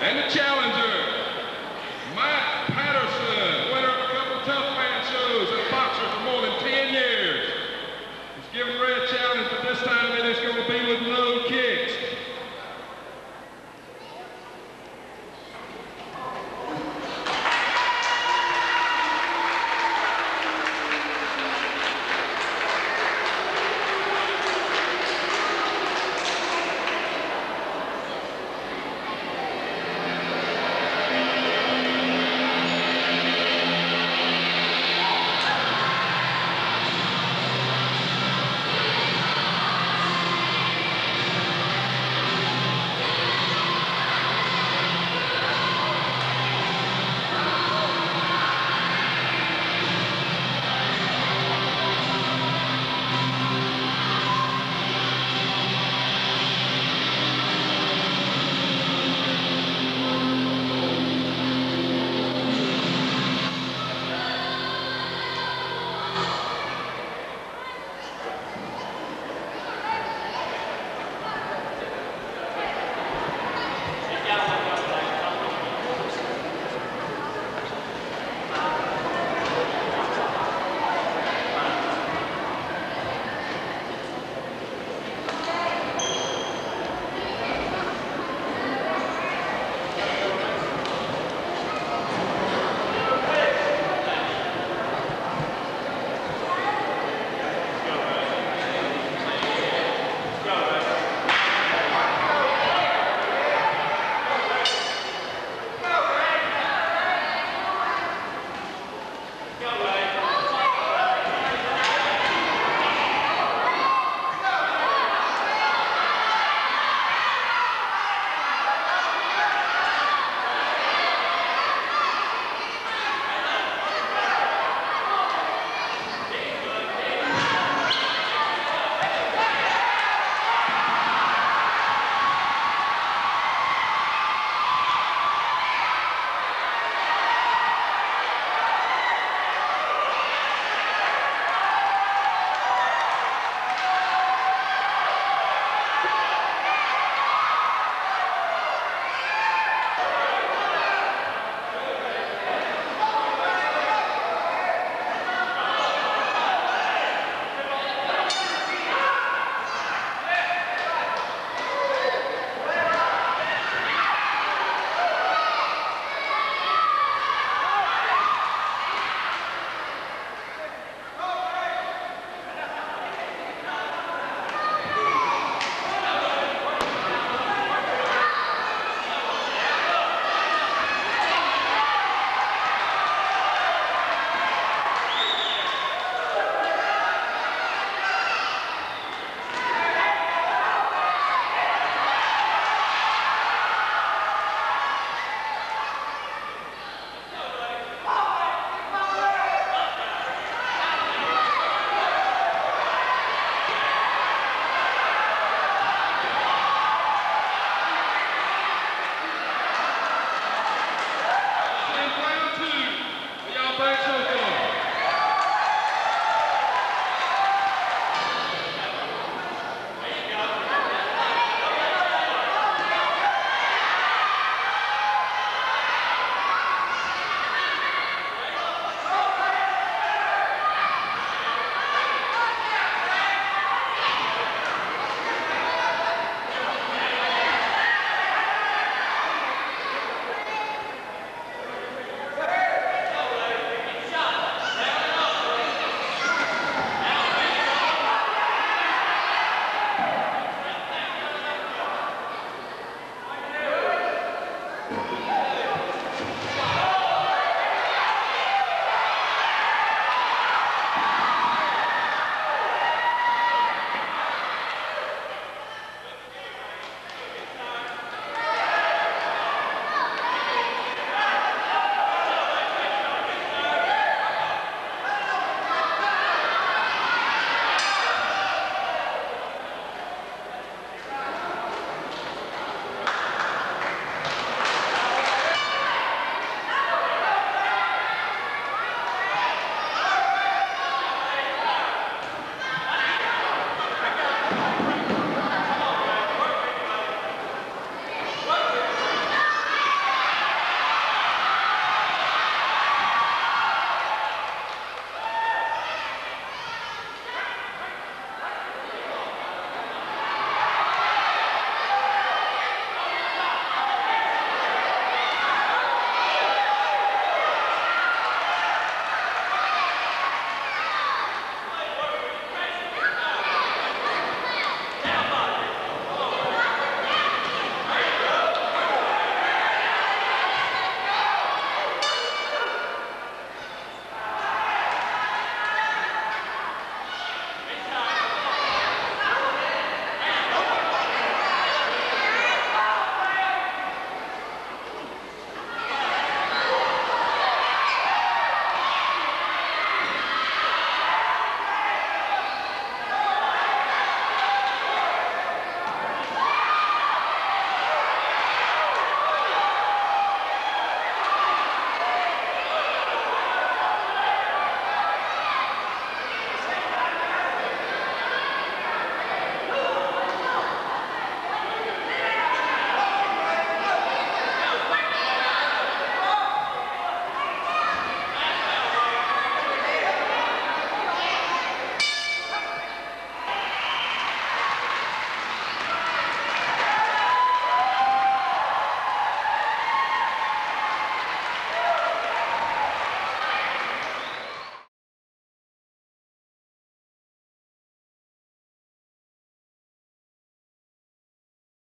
And the challenge